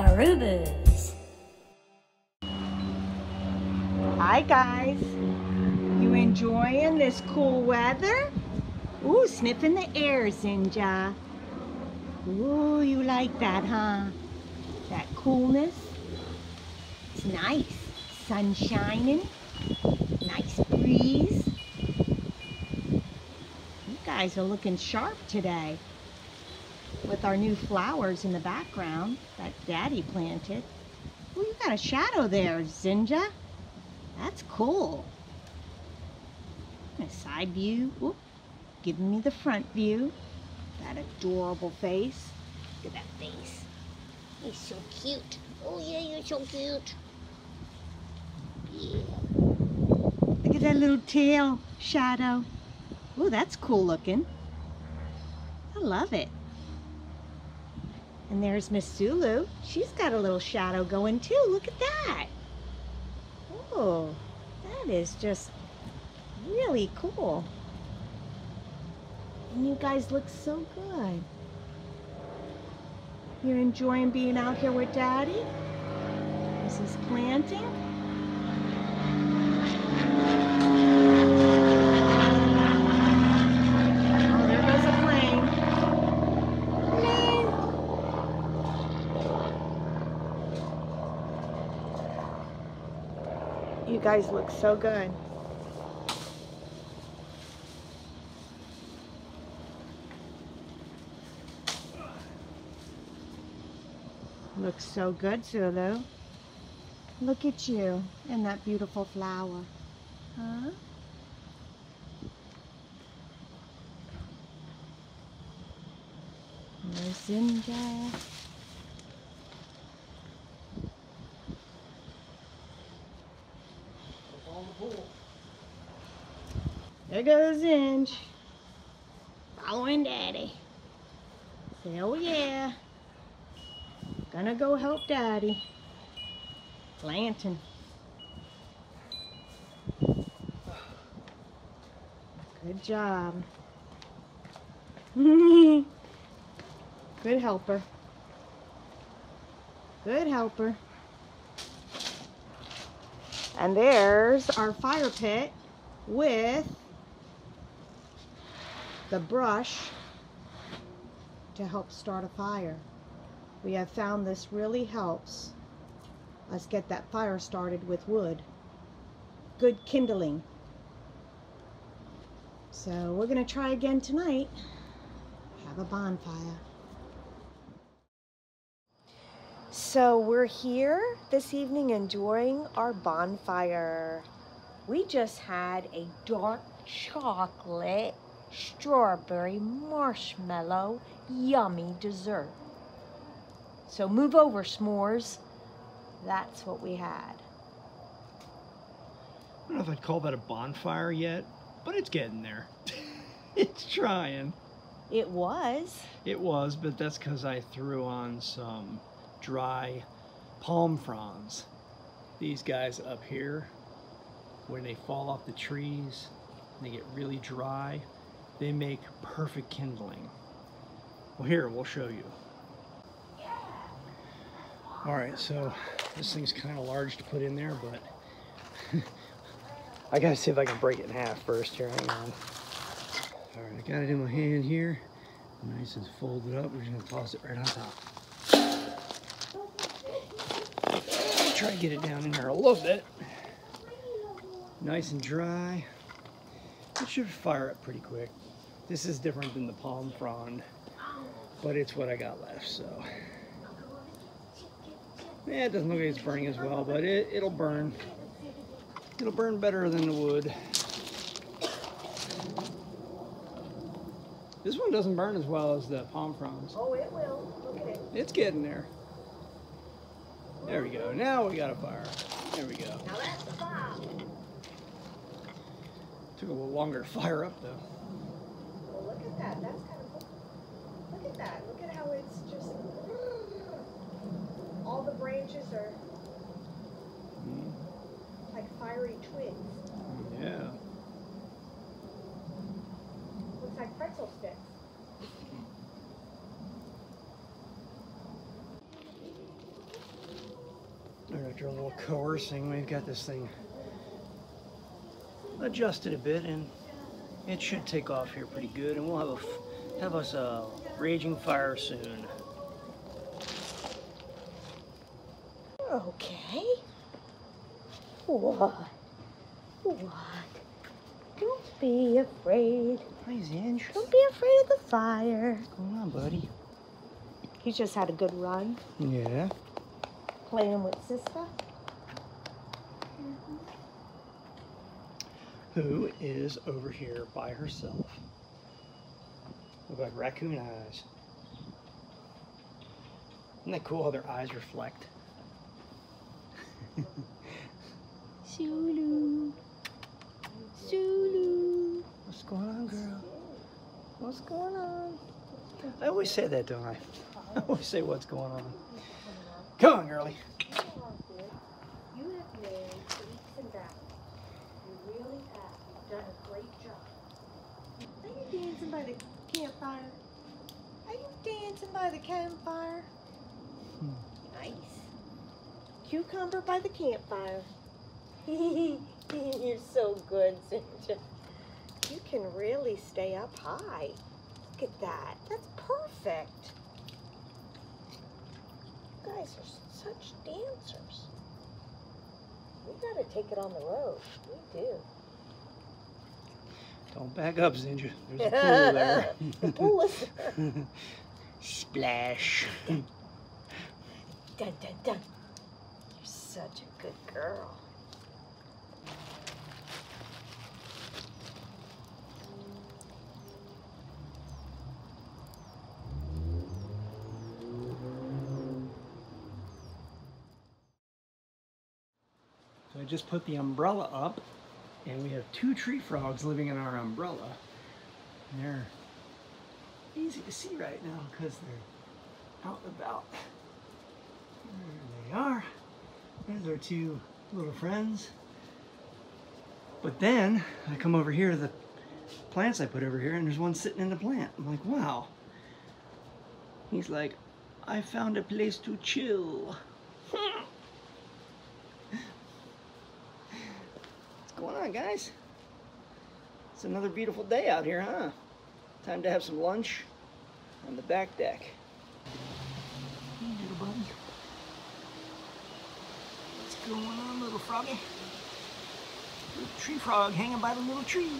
Arubas. Hi guys, you enjoying this cool weather? Ooh, sniffing the air, Zinga. Ooh, you like that, huh? That coolness. It's nice. Sun shining. Nice breeze. You guys are looking sharp today with our new flowers in the background that Daddy planted. Ooh, you got a shadow there, Zinga. That's cool. A side view. Ooh, giving me the front view. That adorable face. Look at that face. He's so cute. Oh yeah, you're so cute. Yeah. Look at that little tail shadow. Oh, that's cool looking. I love it. And there's Miss Zulu. She's got a little shadow going too. Look at that. Oh, that is just really cool. And you guys look so good. You're enjoying being out here with Daddy? This is planting. Oh, there goes a plane. Plane! You guys look so good. Looks so good, Zulu. Look at you and that beautiful flower. Huh? There's Zinga. There goes Zinga. Following Daddy. Hell yeah. Gonna go help Daddy planting. Good job. Good helper. Good helper. And there's our fire pit with the brush to help start a fire. We have found this really helps us get that fire started with wood. Good kindling. So we're going to try again tonight. Have a bonfire. So we're here this evening enjoying our bonfire. We just had a dark chocolate strawberry marshmallow yummy dessert. So move over, s'mores. That's what we had. I don't know if I'd call that a bonfire yet, but it's getting there. It's trying. It was. It was, but that's because I threw on some dry palm fronds. These guys up here, when they fall off the trees, they get really dry. They make perfect kindling. Well, here, we'll show you. Alright, so this thing's kind of large to put in there, but I gotta see if I can break it in half first here. Hang on. Alright, I got it in my hand here. Nice and folded up. We're just gonna toss it right on top. I'll try to get it down in there a little bit. Nice and dry. It should fire up pretty quick. This is different than the palm frond, but it's what I got left, so. Yeah, it doesn't look like it's burning as well, but it'll burn. It'll burn better than the wood. This one doesn't burn as well as the palm fronds. Oh, it will. Look at it. It's getting there. There we go. Now we got a fire. There we go. Now that's the fire. Took a little longer to fire up, though. Well, look at that. That's kind of cool. Look at that. Look at how it's just... all the branches are like fiery twigs. Yeah. Looks like pretzel sticks. After a little coercing, we've got this thing adjusted a bit, and it should take off here pretty good, and we'll have us a raging fire soon. Okay. What? What? Don't be afraid. Hi, Zinga. Don't be afraid of the fire. What's going on, buddy? You just had a good run. Yeah. Playing with sister. Mm-hmm. Who is over here by herself? Look like raccoon eyes. Isn't that cool how their eyes reflect? Zulu. Zulu. What's going on, girl? What's going on? I always say that, don't I? I always say what's going on. Come on, girlie. You have made leaps and bounds. You really have. You've done a great job. Are you dancing by the campfire? Are you dancing by the campfire? Nice. Cucumber by the campfire. You're so good, Zinga. You can really stay up high. Look at that. That's perfect. You guys are such dancers. We gotta take it on the road. We do. Don't back up, Zinga. There's a pool there. The pool is there. Splash. Dun, dun, dun. You're such a good girl. I just put the umbrella up, and we have two tree frogs living in our umbrella. And they're easy to see right now because they're out and about. There they are. There's our two little friends. But then I come over here to the plants I put over here, and there's one sitting in the plant. I'm like, wow. He's like, I found a place to chill. What's going on, guys? It's another beautiful day out here, huh? Time to have some lunch on the back deck. Hey, little buddy. What's going on, little froggy? Little tree frog hanging by the little tree.